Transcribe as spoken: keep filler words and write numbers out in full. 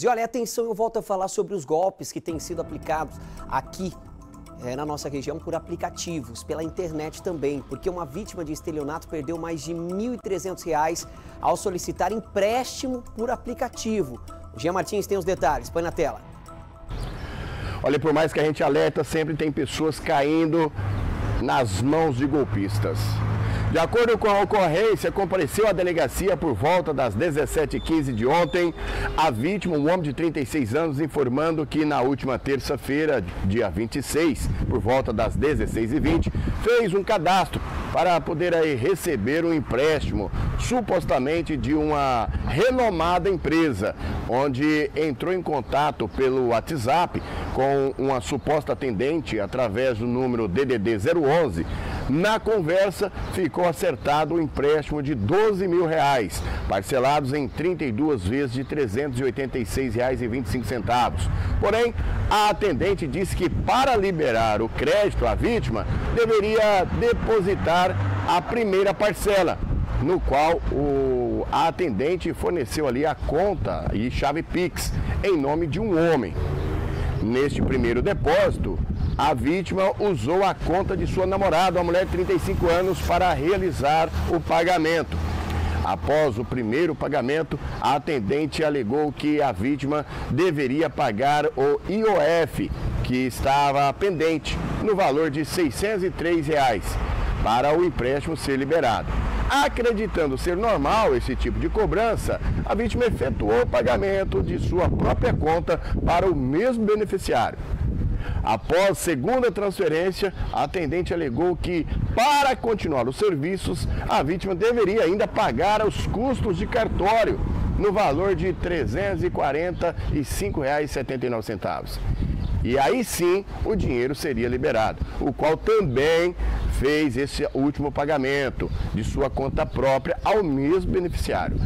E olha, atenção, eu volto a falar sobre os golpes que têm sido aplicados aqui é, na nossa região por aplicativos, pela internet também, porque uma vítima de estelionato perdeu mais de mil e trezentos reais ao solicitar empréstimo por aplicativo. O Jean Martins tem os detalhes, põe na tela. Olha, por mais que a gente alerta, sempre tem pessoas caindo nas mãos de golpistas. De acordo com a ocorrência, compareceu à delegacia por volta das dezessete e quinze de ontem a vítima, um homem de trinta e seis anos, informando que na última terça-feira, dia vinte e seis, por volta das dezesseis e vinte, fez um cadastro para poder aí receber um empréstimo, supostamente de uma renomada empresa, onde entrou em contato pelo WhatsApp com uma suposta atendente através do número D D D zero onze. Na conversa, ficou acertado o empréstimo de doze mil reais, parcelados em trinta e duas vezes de trezentos e oitenta e seis reais e vinte e cinco centavos. Porém, a atendente disse que para liberar o crédito à vítima, deveria depositar a primeira parcela, no qual o, a atendente forneceu ali a conta e chave Pix em nome de um homem. Neste primeiro depósito, a vítima usou a conta de sua namorada, uma mulher de trinta e cinco anos, para realizar o pagamento. Após o primeiro pagamento, a atendente alegou que a vítima deveria pagar o I O F, que estava pendente, no valor de seiscentos e três reais, para o empréstimo ser liberado. Acreditando ser normal esse tipo de cobrança, a vítima efetuou o pagamento de sua própria conta para o mesmo beneficiário. Após segunda transferência, a atendente alegou que, para continuar os serviços, a vítima deveria ainda pagar os custos de cartório, no valor de trezentos e quarenta e cinco reais e setenta e nove centavos. E aí sim, o dinheiro seria liberado, o qual também fez esse último pagamento de sua conta própria ao mesmo beneficiário.